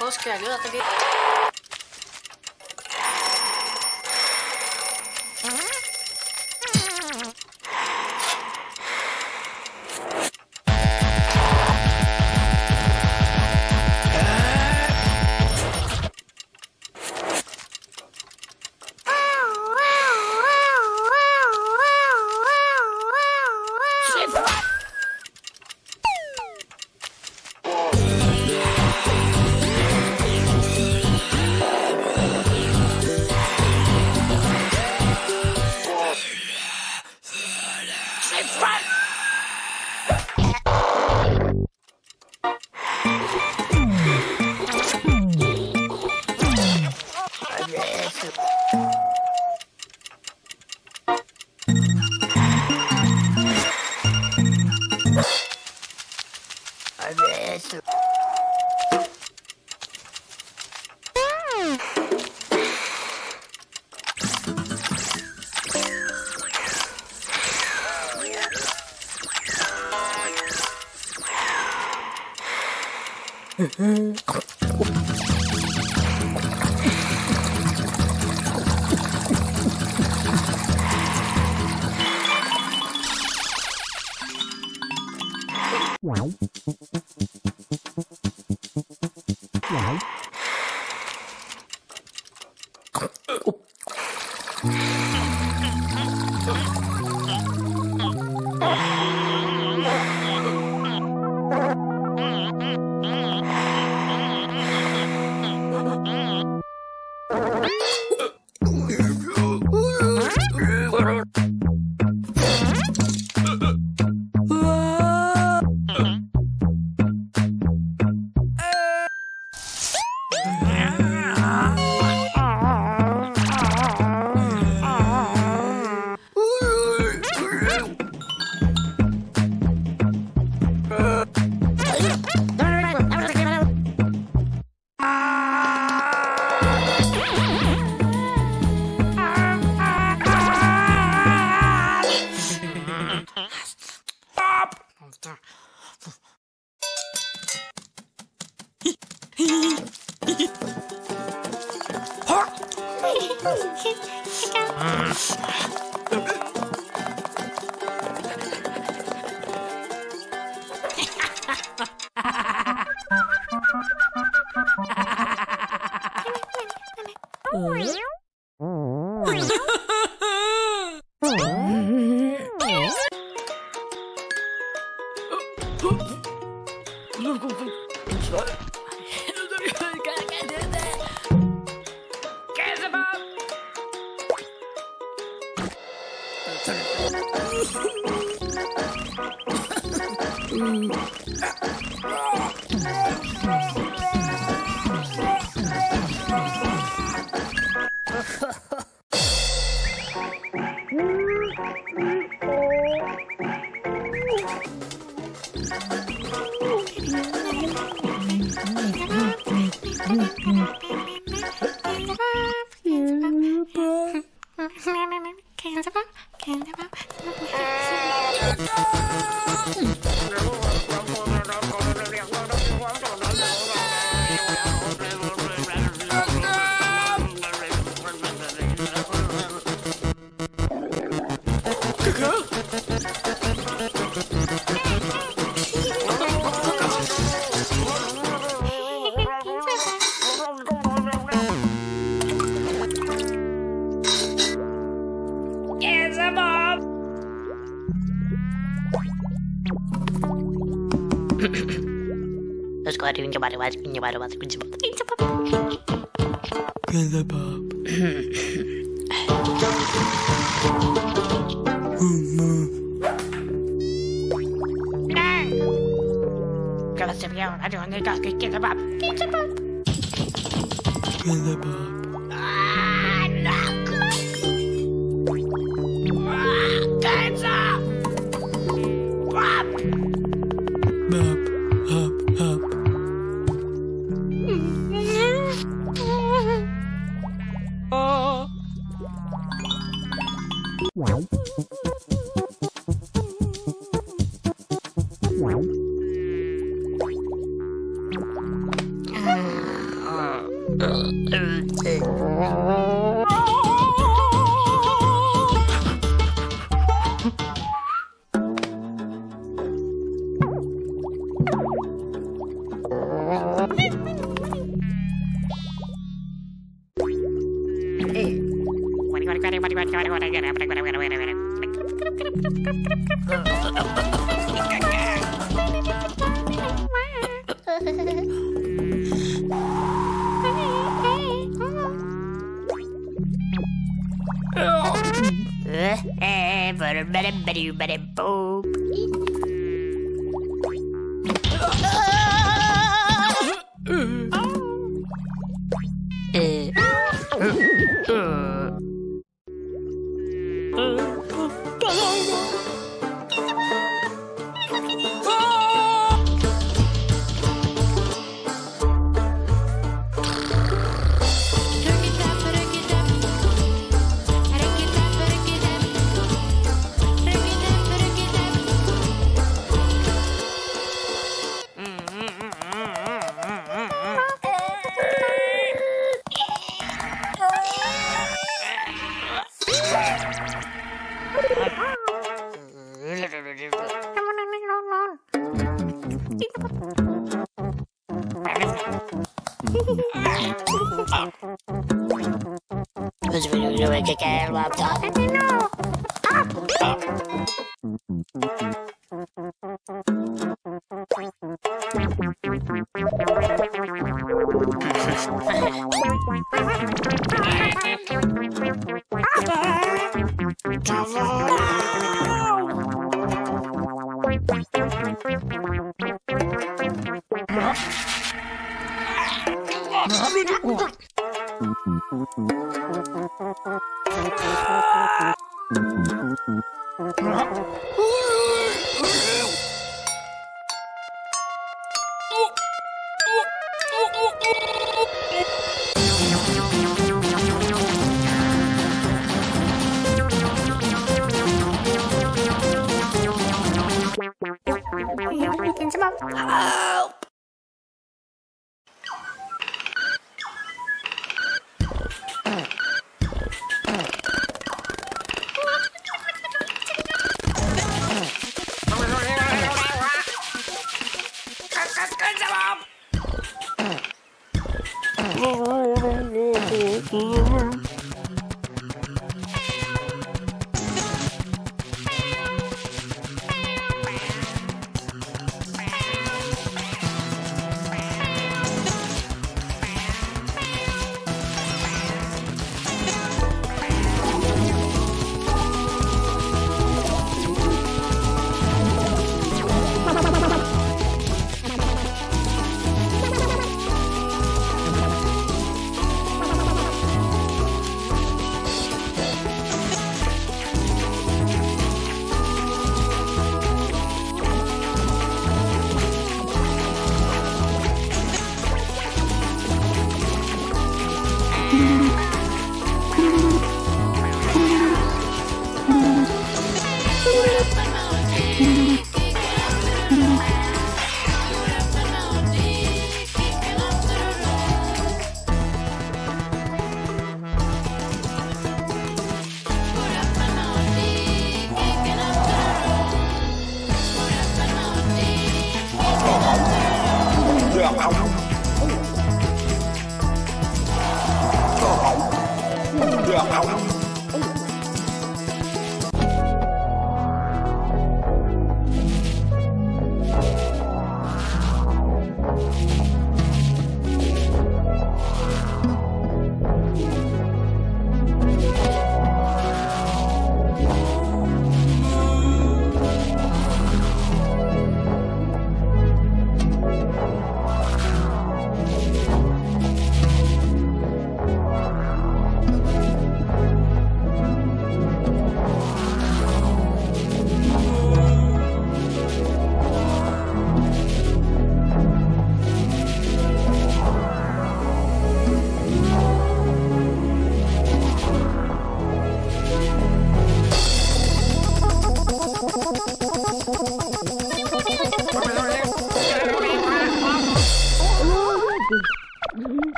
Bosque ayuda también. Wow.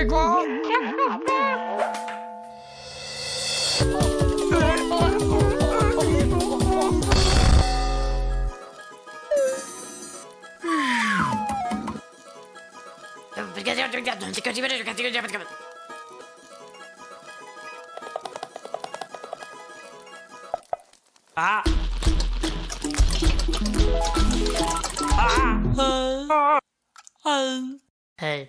we go. Ah. Ah. Hey.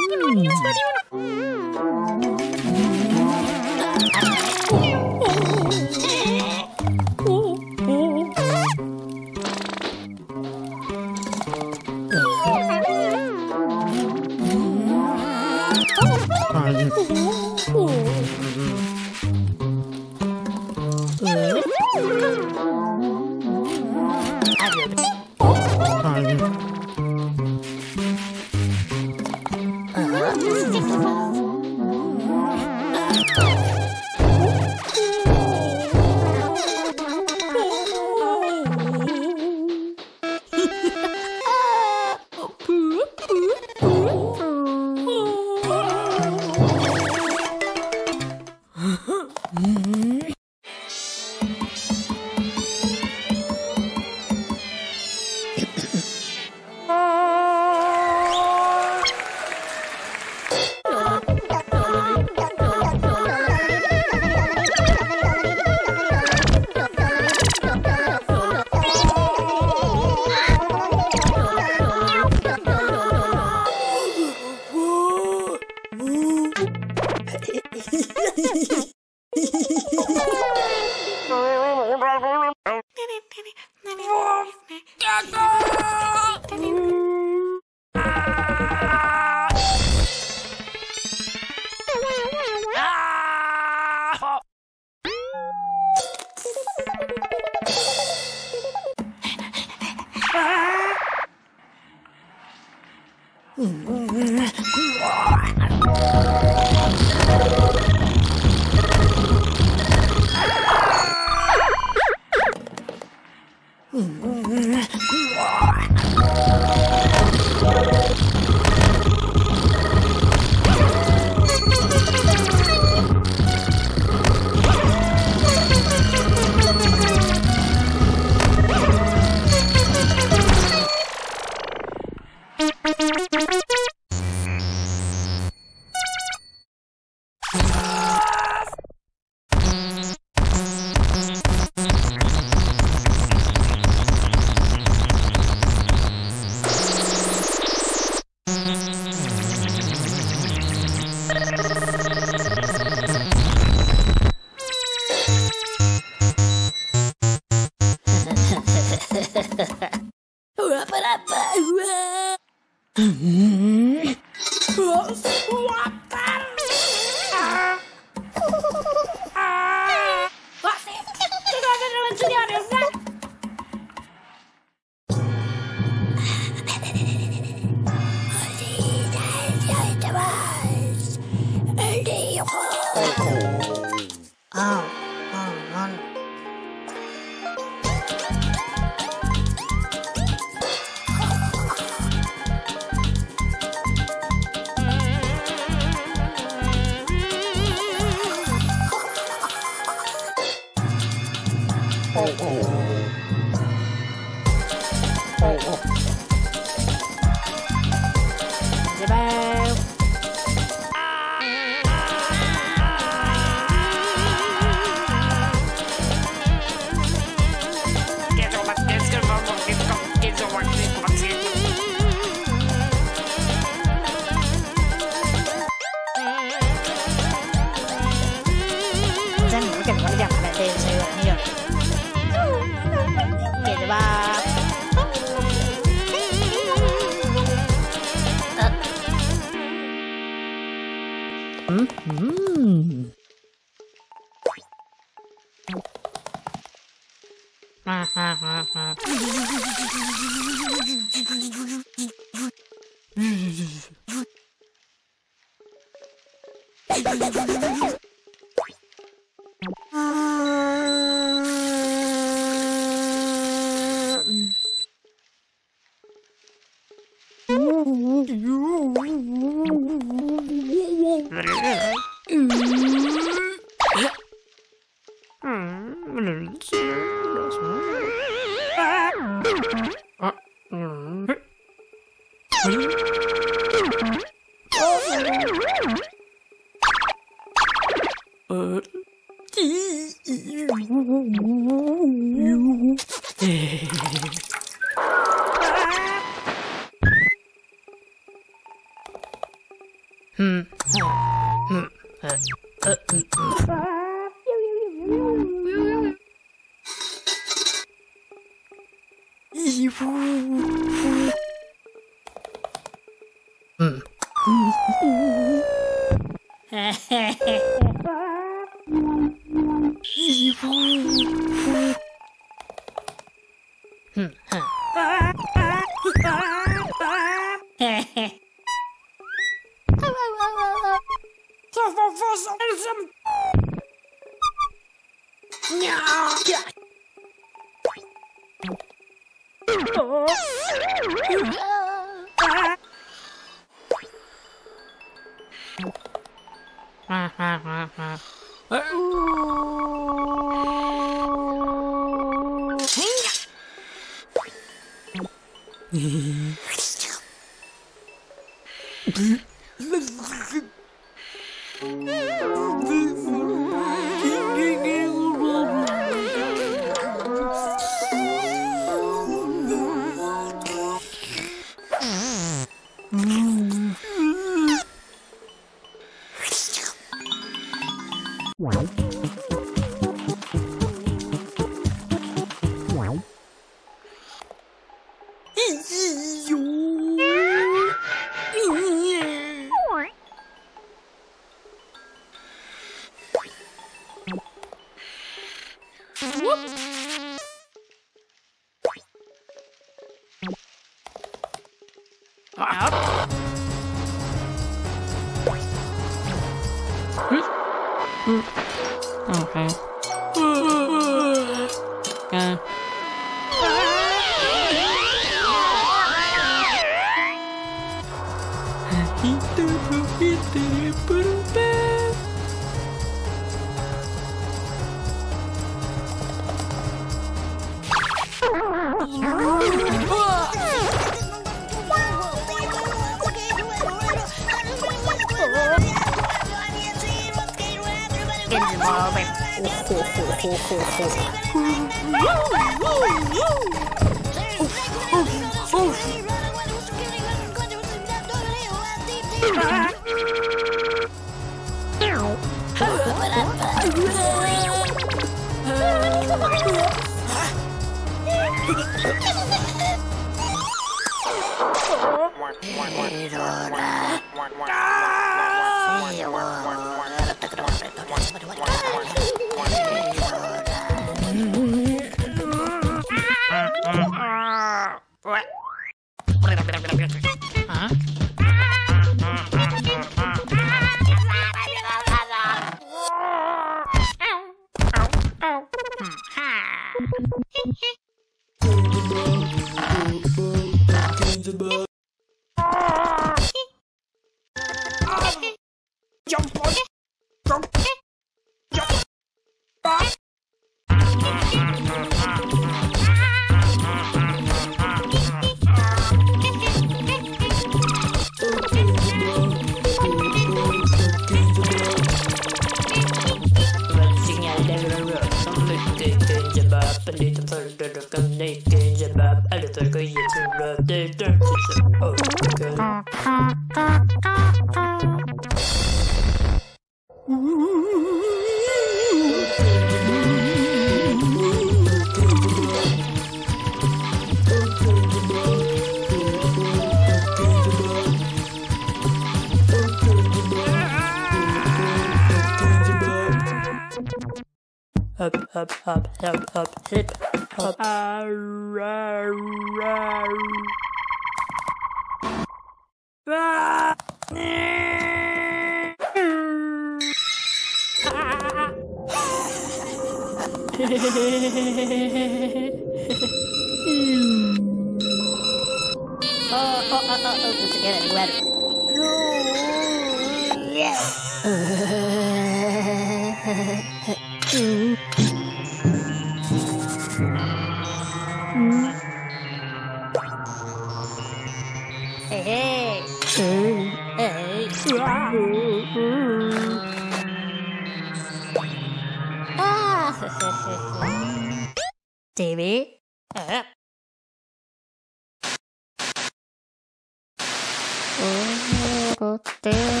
Sure.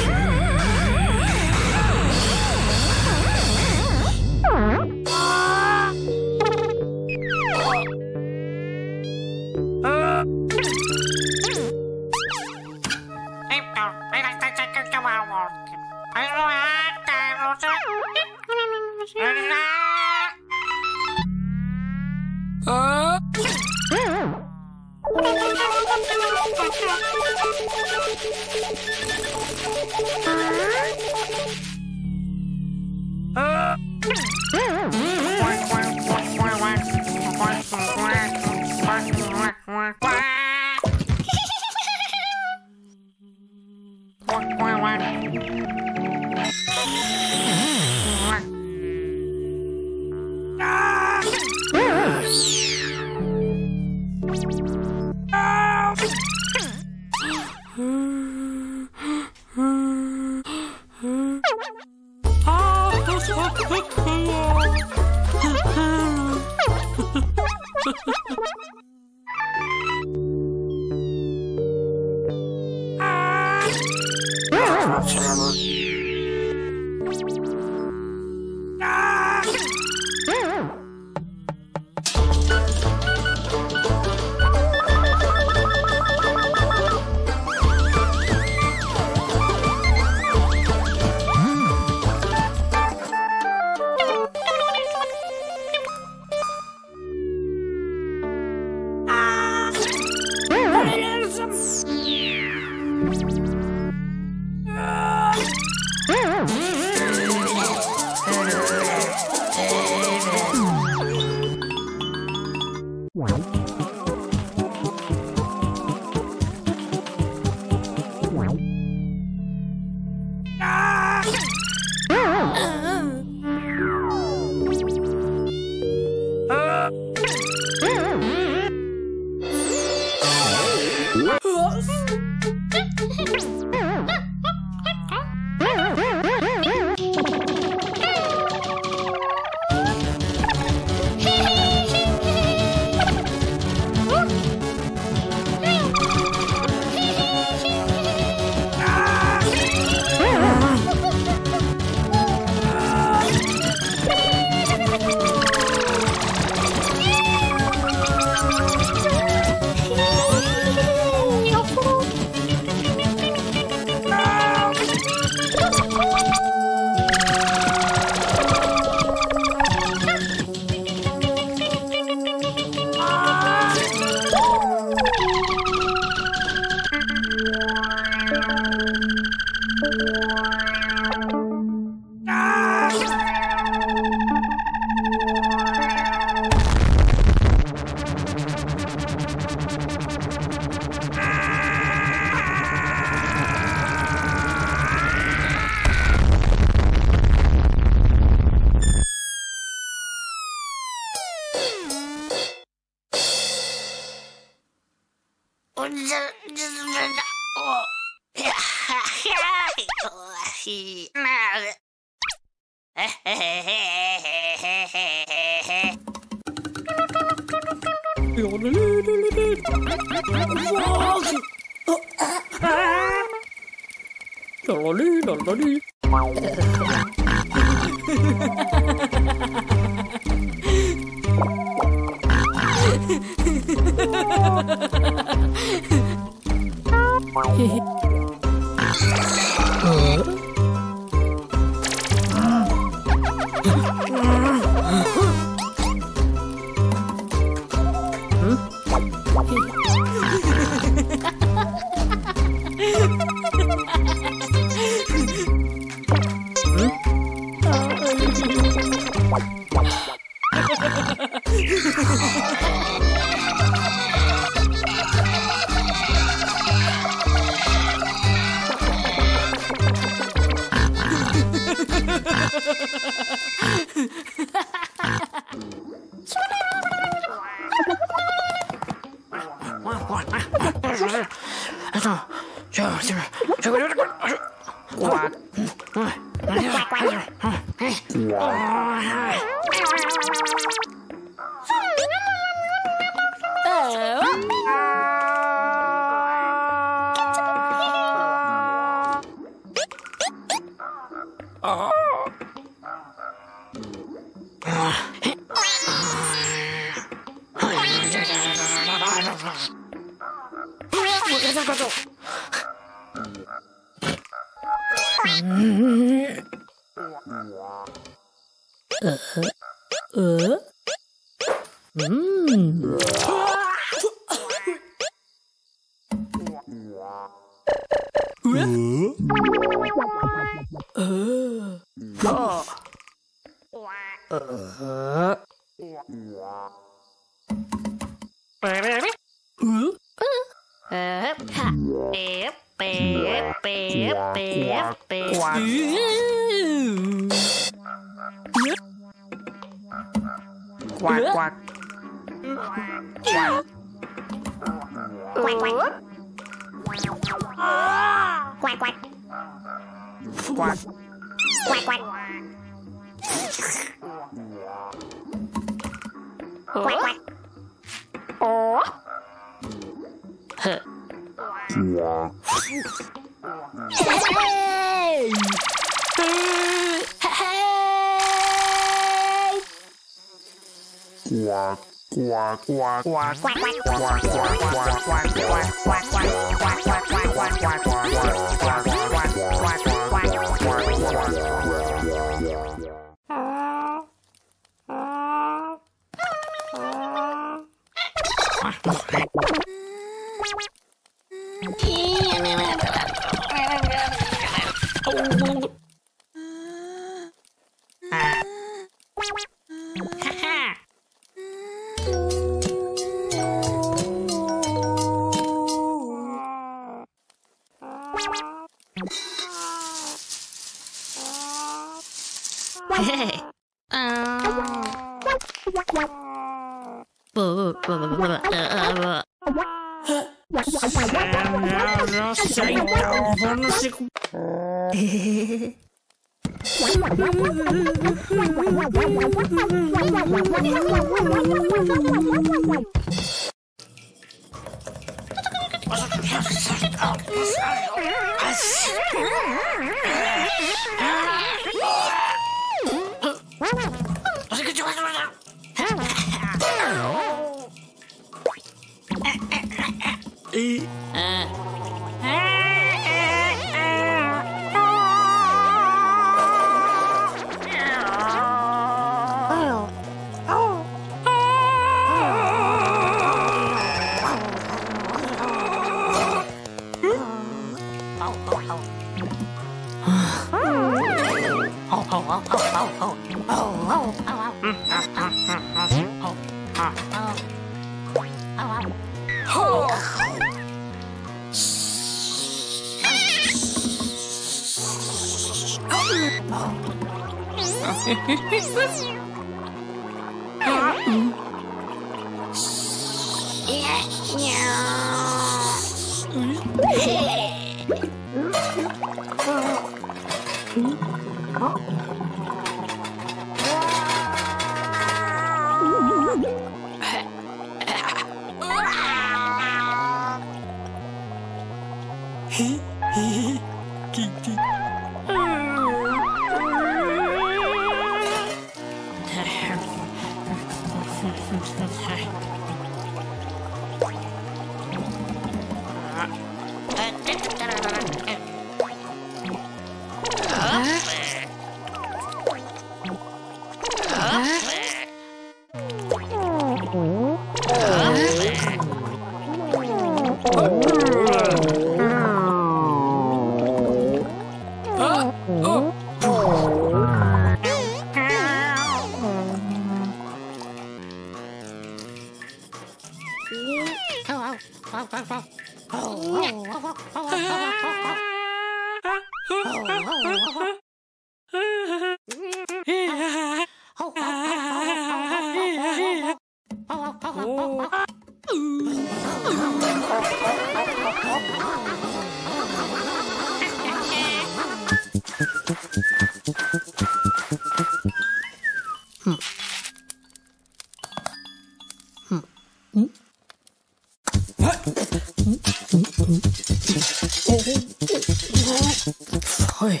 Hoi.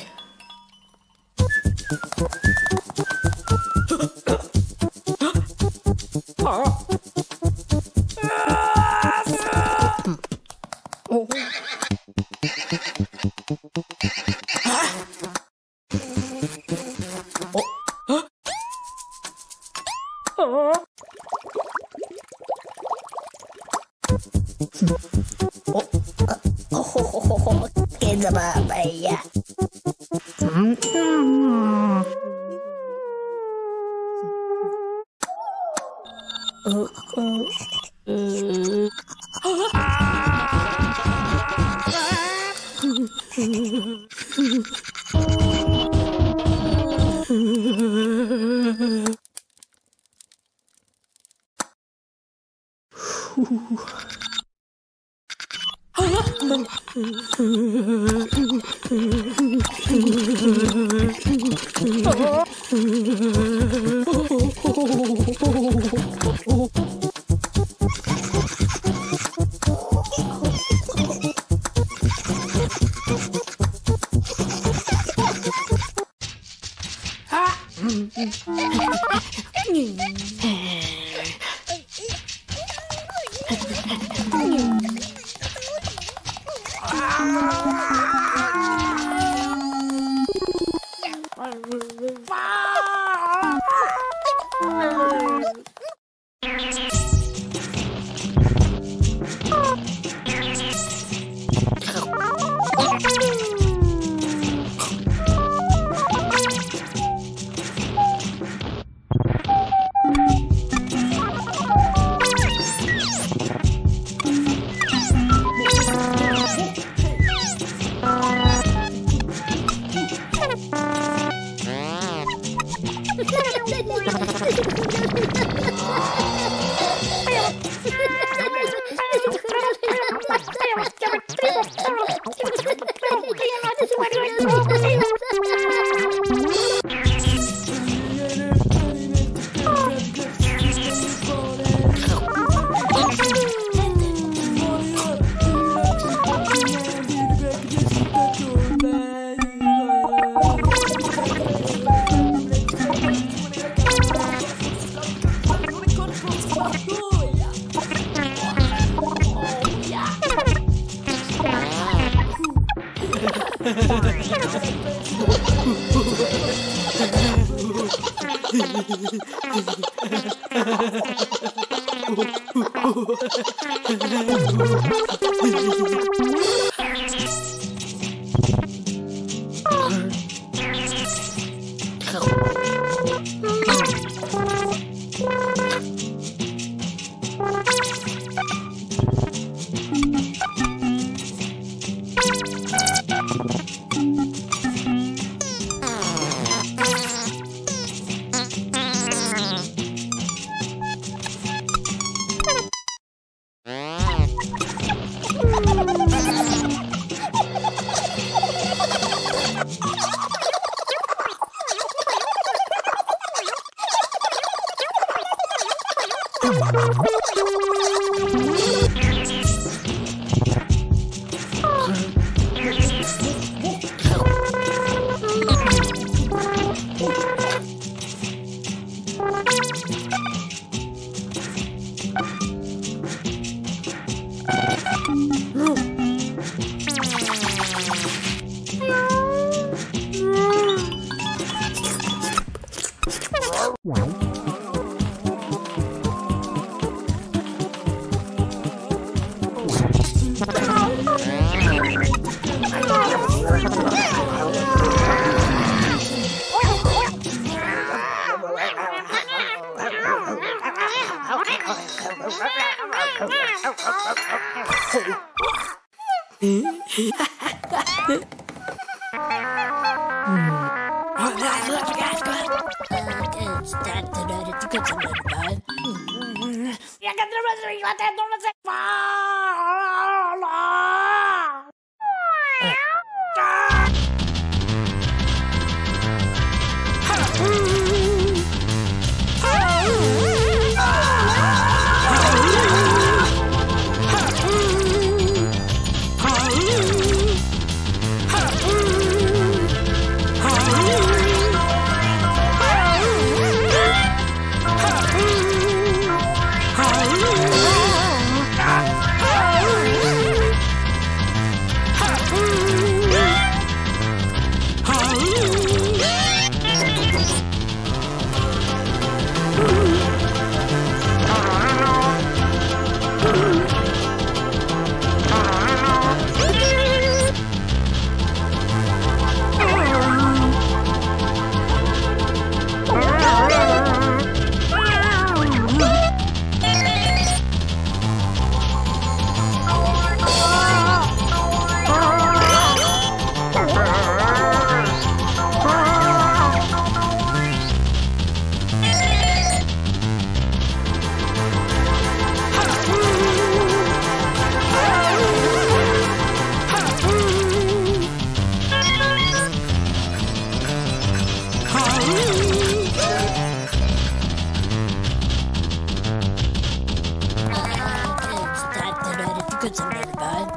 good sometimes, bud.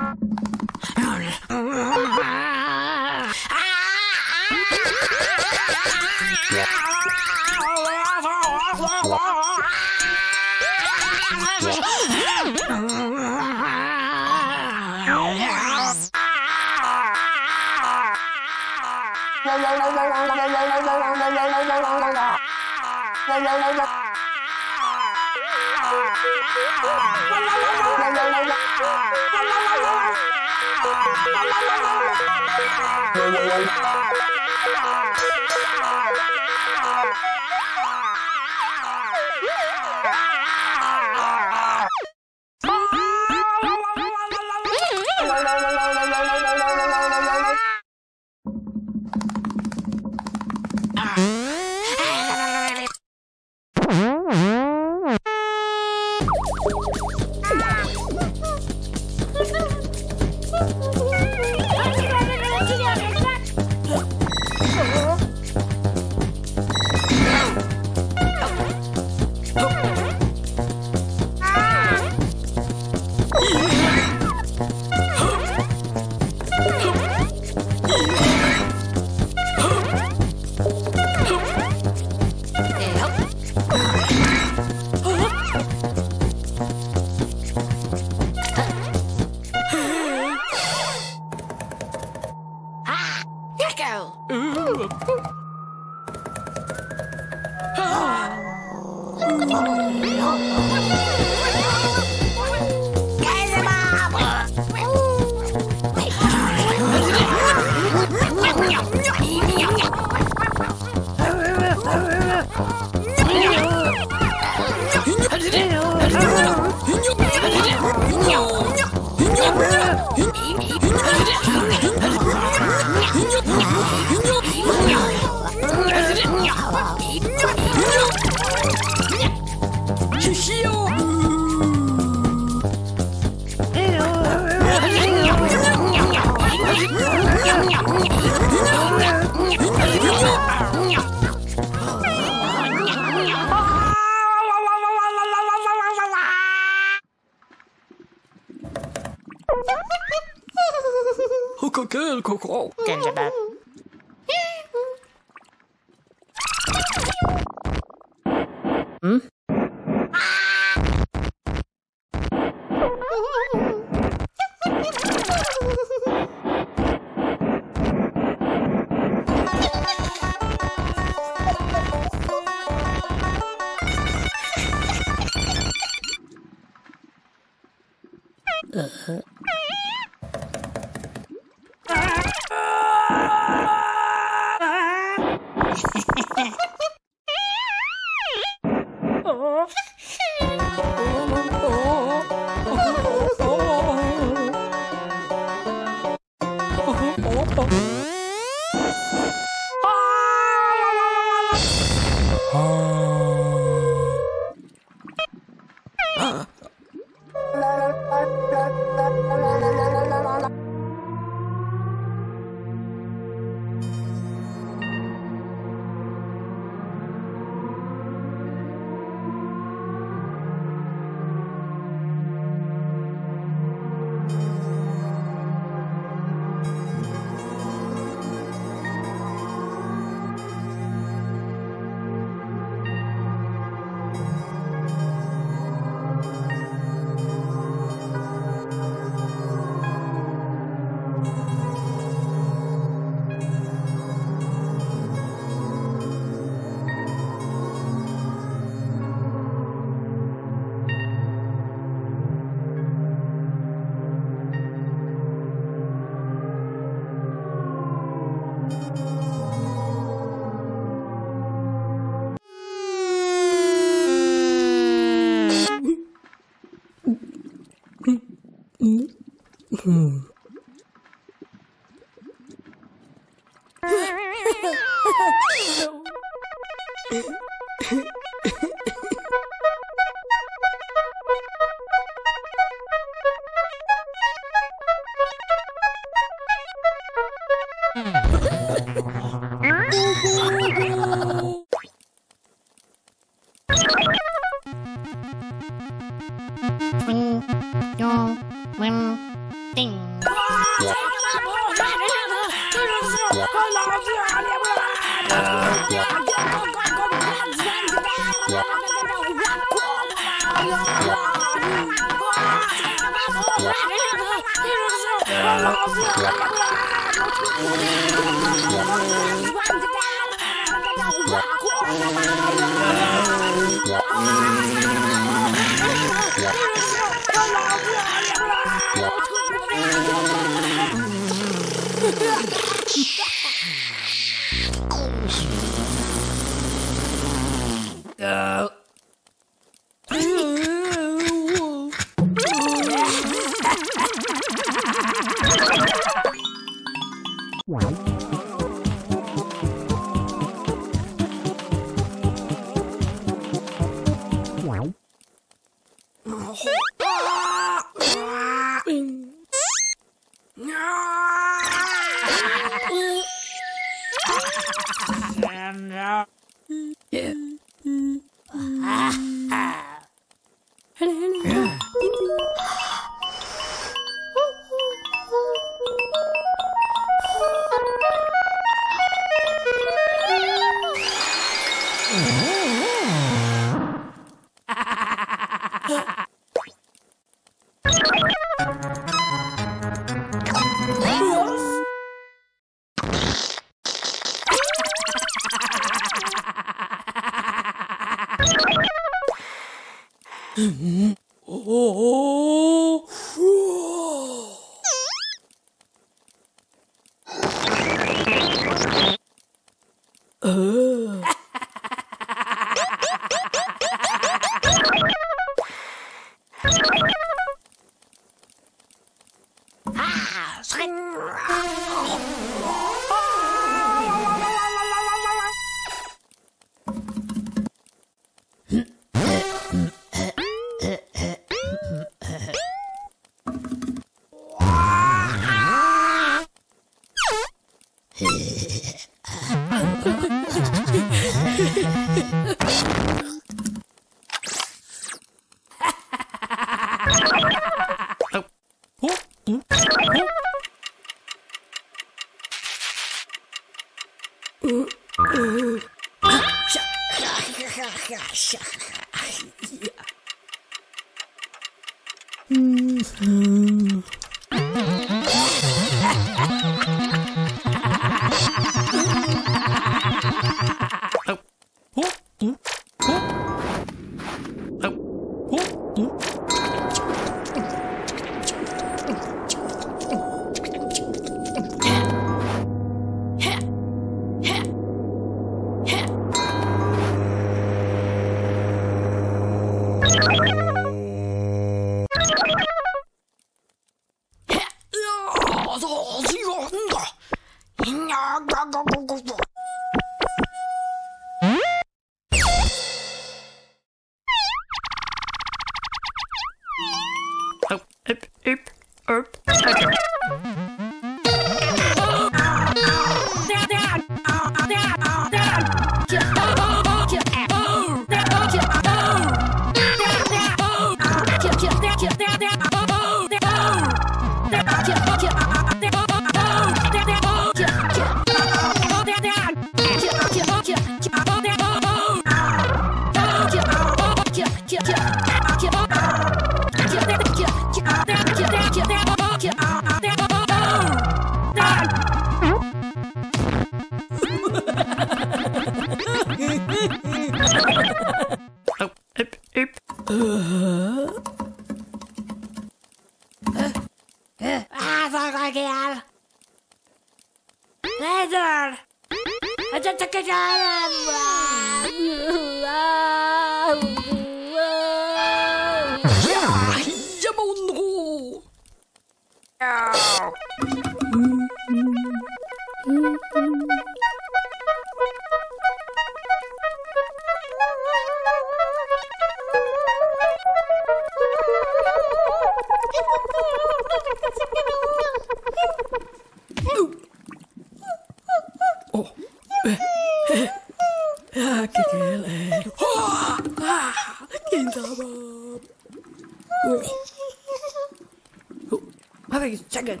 Hurry, check it.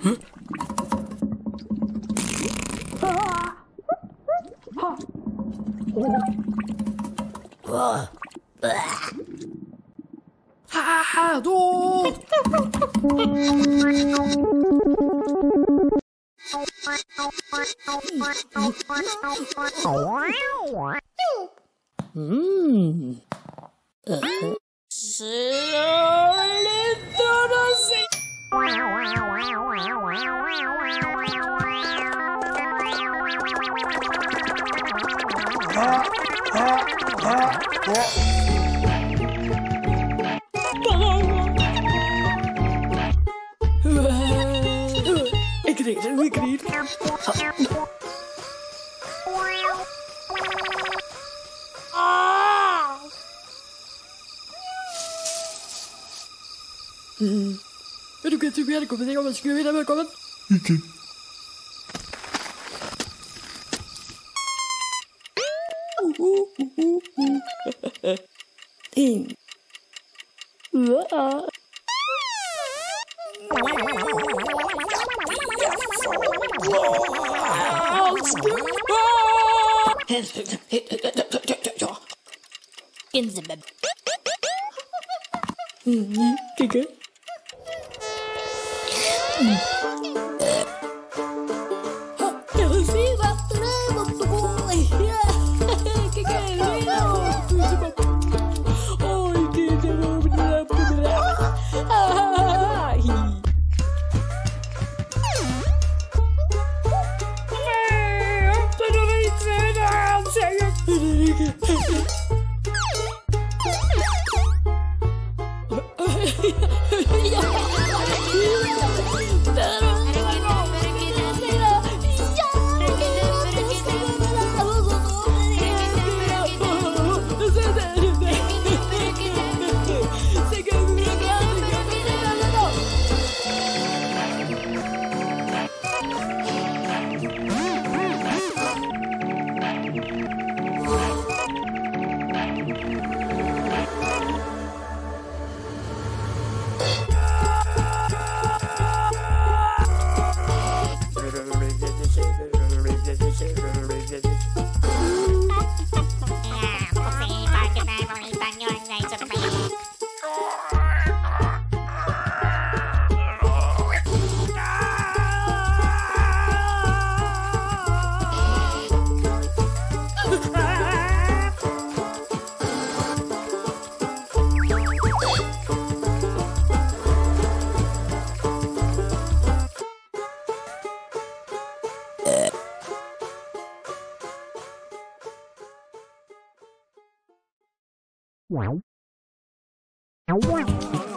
Huh? Ha ha, dude! Hmm. Slowly through the sea. Ik reed. Pero que estoy bien, comencé a escribir a ver cómo. In the bed. Kijk. Wow.